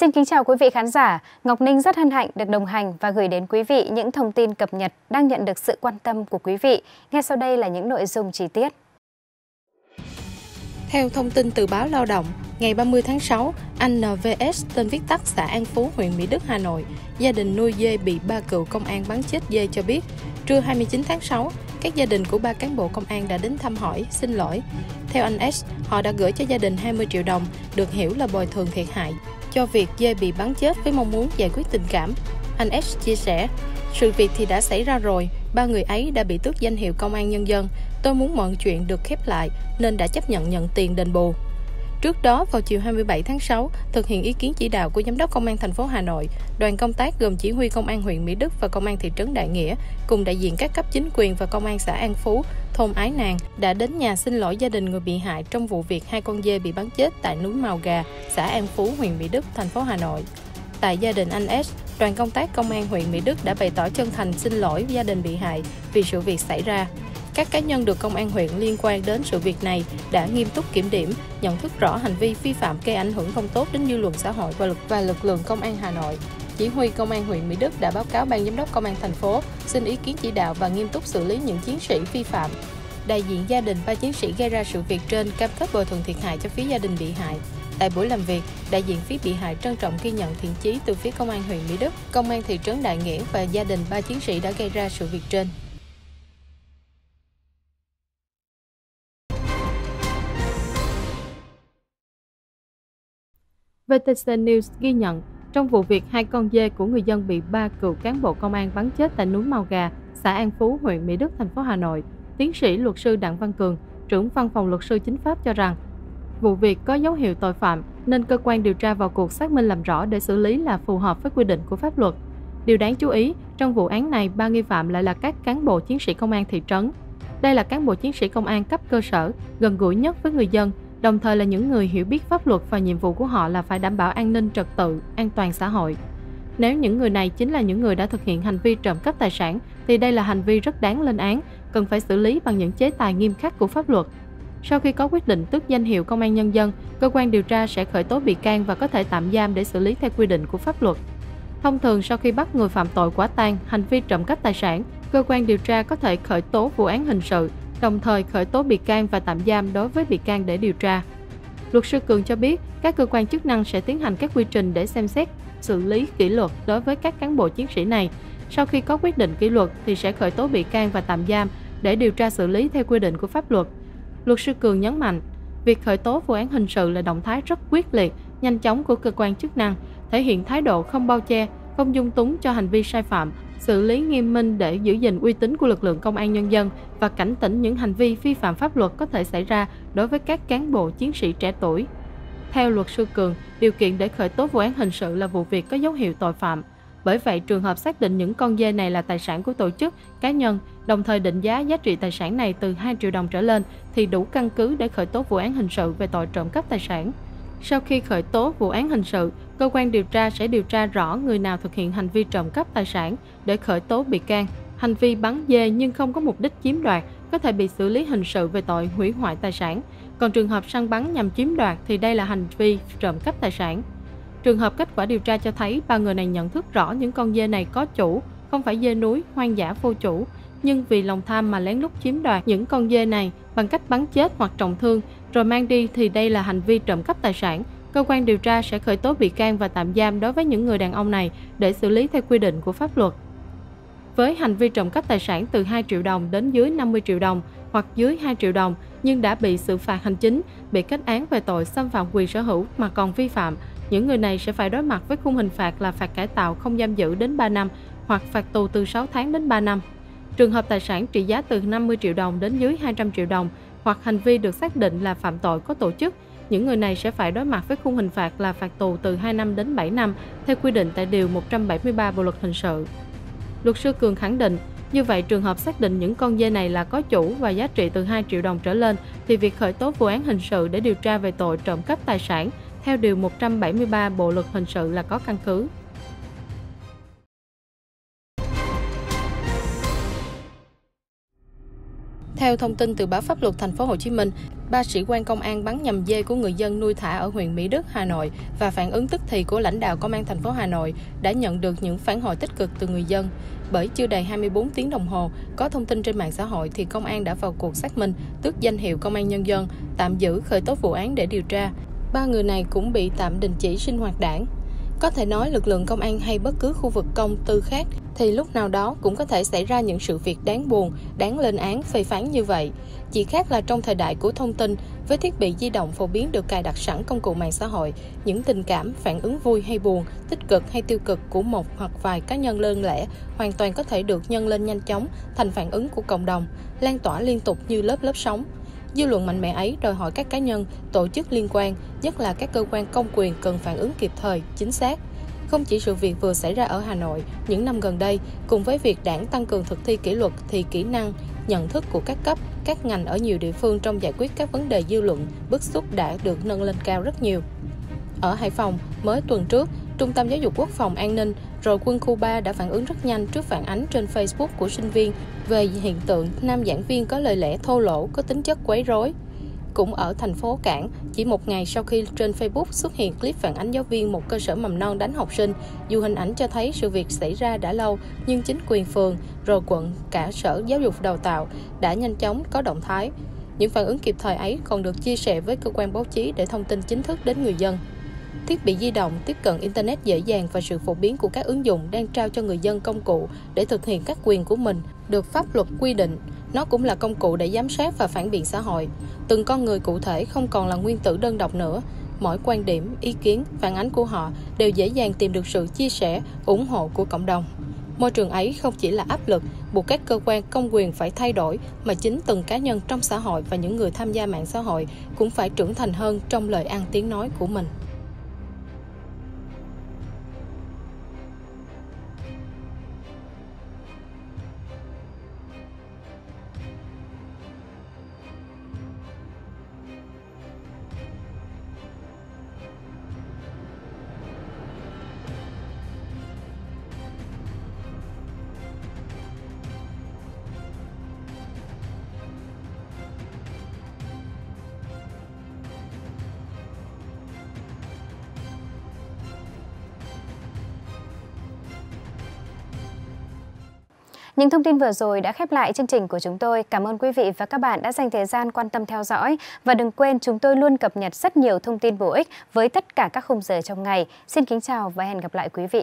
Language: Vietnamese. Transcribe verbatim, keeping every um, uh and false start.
Xin kính chào quý vị khán giả, Ngọc Ninh rất hân hạnh được đồng hành và gửi đến quý vị những thông tin cập nhật đang nhận được sự quan tâm của quý vị. Ngay sau đây là những nội dung chi tiết. Theo thông tin từ báo Lao động, ngày ba mươi tháng sáu, anh en vê ét tên viết tắt xã An Phú, huyện Mỹ Đức, Hà Nội, gia đình nuôi dê bị ba cựu công an bắn chết dê cho biết, trưa hai mươi chín tháng sáu, các gia đình của ba cán bộ công an đã đến thăm hỏi, xin lỗi. Theo anh S, họ đã gửi cho gia đình hai mươi triệu đồng, được hiểu là bồi thường thiệt hại cho việc dê bị bắn chết với mong muốn giải quyết tình cảm. Anh S chia sẻ, sự việc thì đã xảy ra rồi, ba người ấy đã bị tước danh hiệu công an nhân dân. Tôi muốn mọi chuyện được khép lại nên đã chấp nhận nhận tiền đền bù. Trước đó, vào chiều hai mươi bảy tháng sáu, thực hiện ý kiến chỉ đạo của Giám đốc Công an thành phố Hà Nội, đoàn công tác gồm chỉ huy Công an huyện Mỹ Đức và Công an thị trấn Đại Nghĩa, cùng đại diện các cấp chính quyền và Công an xã An Phú, thôn Ái Nàng, đã đến nhà xin lỗi gia đình người bị hại trong vụ việc hai con dê bị bắn chết tại núi Mào Gà, xã An Phú, huyện Mỹ Đức, thành phố Hà Nội. Tại gia đình anh S, đoàn công tác Công an huyện Mỹ Đức đã bày tỏ chân thành xin lỗi gia đình bị hại vì sự việc xảy ra. Các cá nhân được Công an huyện liên quan đến sự việc này đã nghiêm túc kiểm điểm, nhận thức rõ hành vi vi phạm gây ảnh hưởng không tốt đến dư luận xã hội và lực và lực lượng Công an Hà Nội. Chỉ huy Công an huyện Mỹ Đức đã báo cáo Ban Giám đốc Công an thành phố xin ý kiến chỉ đạo và nghiêm túc xử lý những chiến sĩ vi phạm. Đại diện gia đình ba chiến sĩ gây ra sự việc trên cam kết bồi thường thiệt hại cho phía gia đình bị hại. Tại buổi làm việc, đại diện phía bị hại trân trọng ghi nhận thiện chí từ phía Công an huyện Mỹ Đức, Công an thị trấn Đại Nghĩa và gia đình ba chiến sĩ đã gây ra sự việc trên. vê tê xê News ghi nhận, trong vụ việc hai con dê của người dân bị ba cựu cán bộ công an bắn chết tại núi Mào Gà, xã An Phú, huyện Mỹ Đức, thành phố Hà Nội, tiến sĩ luật sư Đặng Văn Cường, trưởng văn phòng luật sư chính pháp cho rằng, vụ việc có dấu hiệu tội phạm nên cơ quan điều tra vào cuộc xác minh làm rõ để xử lý là phù hợp với quy định của pháp luật. Điều đáng chú ý, trong vụ án này, ba nghi phạm lại là các cán bộ chiến sĩ công an thị trấn. Đây là cán bộ chiến sĩ công an cấp cơ sở, gần gũi nhất với người dân, đồng thời là những người hiểu biết pháp luật và nhiệm vụ của họ là phải đảm bảo an ninh trật tự, an toàn xã hội. Nếu những người này chính là những người đã thực hiện hành vi trộm cắp tài sản, thì đây là hành vi rất đáng lên án, cần phải xử lý bằng những chế tài nghiêm khắc của pháp luật. Sau khi có quyết định tước danh hiệu công an nhân dân, cơ quan điều tra sẽ khởi tố bị can và có thể tạm giam để xử lý theo quy định của pháp luật. Thông thường, sau khi bắt người phạm tội quả tang hành vi trộm cắp tài sản, cơ quan điều tra có thể khởi tố vụ án hình sự, đồng thời khởi tố bị can và tạm giam đối với bị can để điều tra. Luật sư Cường cho biết, các cơ quan chức năng sẽ tiến hành các quy trình để xem xét, xử lý kỷ luật đối với các cán bộ chiến sĩ này. Sau khi có quyết định kỷ luật thì sẽ khởi tố bị can và tạm giam để điều tra xử lý theo quy định của pháp luật. Luật sư Cường nhấn mạnh, việc khởi tố vụ án hình sự là động thái rất quyết liệt, nhanh chóng của cơ quan chức năng, thể hiện thái độ không bao che, không dung túng cho hành vi sai phạm, xử lý nghiêm minh để giữ gìn uy tín của lực lượng công an nhân dân và cảnh tỉnh những hành vi vi phạm pháp luật có thể xảy ra đối với các cán bộ chiến sĩ trẻ tuổi. Theo luật sư Cường, điều kiện để khởi tố vụ án hình sự là vụ việc có dấu hiệu tội phạm. Bởi vậy, trường hợp xác định những con dê này là tài sản của tổ chức, cá nhân, đồng thời định giá giá trị tài sản này từ hai triệu đồng trở lên thì đủ căn cứ để khởi tố vụ án hình sự về tội trộm cắp tài sản. Sau khi khởi tố vụ án hình sự, cơ quan điều tra sẽ điều tra rõ người nào thực hiện hành vi trộm cắp tài sản để khởi tố bị can. Hành vi bắn dê nhưng không có mục đích chiếm đoạt có thể bị xử lý hình sự về tội hủy hoại tài sản. Còn trường hợp săn bắn nhằm chiếm đoạt thì đây là hành vi trộm cắp tài sản. Trường hợp kết quả điều tra cho thấy ba người này nhận thức rõ những con dê này có chủ, không phải dê núi, hoang dã vô chủ, nhưng vì lòng tham mà lén lút chiếm đoạt những con dê này bằng cách bắn chết hoặc trọng thương rồi mang đi thì đây là hành vi trộm cắp tài sản. Cơ quan điều tra sẽ khởi tố bị can và tạm giam đối với những người đàn ông này để xử lý theo quy định của pháp luật. Với hành vi trộm cắp tài sản từ hai triệu đồng đến dưới năm mươi triệu đồng hoặc dưới hai triệu đồng nhưng đã bị xử phạt hành chính, bị kết án về tội xâm phạm quyền sở hữu mà còn vi phạm, những người này sẽ phải đối mặt với khung hình phạt là phạt cải tạo không giam giữ đến ba năm hoặc phạt tù từ sáu tháng đến ba năm. Trường hợp tài sản trị giá từ năm mươi triệu đồng đến dưới hai trăm triệu đồng hoặc hành vi được xác định là phạm tội có tổ chức, những người này sẽ phải đối mặt với khung hình phạt là phạt tù từ hai năm đến bảy năm theo quy định tại Điều một trăm bảy mươi ba Bộ Luật Hình Sự. Luật sư Cường khẳng định, như vậy trường hợp xác định những con dê này là có chủ và giá trị từ hai triệu đồng trở lên thì việc khởi tố vụ án hình sự để điều tra về tội trộm cắp tài sản theo Điều một trăm bảy mươi ba Bộ Luật Hình Sự là có căn cứ. Theo thông tin từ báo Pháp luật Thành phố Hồ Chí Minh, ba sĩ quan công an bắn nhầm dê của người dân nuôi thả ở huyện Mỹ Đức, Hà Nội và phản ứng tức thì của lãnh đạo công an thành phố Hà Nội đã nhận được những phản hồi tích cực từ người dân. Bởi chưa đầy hai mươi bốn tiếng đồng hồ, có thông tin trên mạng xã hội thì công an đã vào cuộc xác minh, tước danh hiệu công an nhân dân, tạm giữ khởi tố vụ án để điều tra. Ba người này cũng bị tạm đình chỉ sinh hoạt đảng. Có thể nói lực lượng công an hay bất cứ khu vực công tư khác thì lúc nào đó cũng có thể xảy ra những sự việc đáng buồn, đáng lên án, phê phán như vậy. Chỉ khác là trong thời đại của thông tin, với thiết bị di động phổ biến được cài đặt sẵn công cụ mạng xã hội, những tình cảm, phản ứng vui hay buồn, tích cực hay tiêu cực của một hoặc vài cá nhân lơn lẻ hoàn toàn có thể được nhân lên nhanh chóng thành phản ứng của cộng đồng, lan tỏa liên tục như lớp lớp sóng. Dư luận mạnh mẽ ấy đòi hỏi các cá nhân, tổ chức liên quan, nhất là các cơ quan công quyền cần phản ứng kịp thời, chính xác. Không chỉ sự việc vừa xảy ra ở Hà Nội, những năm gần đây, cùng với việc đảng tăng cường thực thi kỷ luật thì kỹ năng, nhận thức của các cấp, các ngành ở nhiều địa phương trong giải quyết các vấn đề dư luận, bức xúc đã được nâng lên cao rất nhiều. Ở Hải Phòng, mới tuần trước, Trung tâm Giáo dục Quốc phòng An ninh Rồi quân khu ba đã phản ứng rất nhanh trước phản ánh trên Facebook của sinh viên về hiện tượng nam giảng viên có lời lẽ thô lỗ, có tính chất quấy rối. Cũng ở thành phố Cảng, chỉ một ngày sau khi trên Facebook xuất hiện clip phản ánh giáo viên một cơ sở mầm non đánh học sinh, dù hình ảnh cho thấy sự việc xảy ra đã lâu, nhưng chính quyền phường, rồi quận, cả Sở Giáo dục Đào tạo đã nhanh chóng có động thái. Những phản ứng kịp thời ấy còn được chia sẻ với cơ quan báo chí để thông tin chính thức đến người dân. Thiết bị di động, tiếp cận Internet dễ dàng và sự phổ biến của các ứng dụng đang trao cho người dân công cụ để thực hiện các quyền của mình, được pháp luật quy định. Nó cũng là công cụ để giám sát và phản biện xã hội. Từng con người cụ thể không còn là nguyên tử đơn độc nữa. Mỗi quan điểm, ý kiến, phản ánh của họ đều dễ dàng tìm được sự chia sẻ, ủng hộ của cộng đồng. Môi trường ấy không chỉ là áp lực, buộc các cơ quan công quyền phải thay đổi, mà chính từng cá nhân trong xã hội và những người tham gia mạng xã hội cũng phải trưởng thành hơn trong lời ăn tiếng nói của mình. Những thông tin vừa rồi đã khép lại chương trình của chúng tôi. Cảm ơn quý vị và các bạn đã dành thời gian quan tâm theo dõi. Và đừng quên chúng tôi luôn cập nhật rất nhiều thông tin bổ ích với tất cả các khung giờ trong ngày. Xin kính chào và hẹn gặp lại quý vị.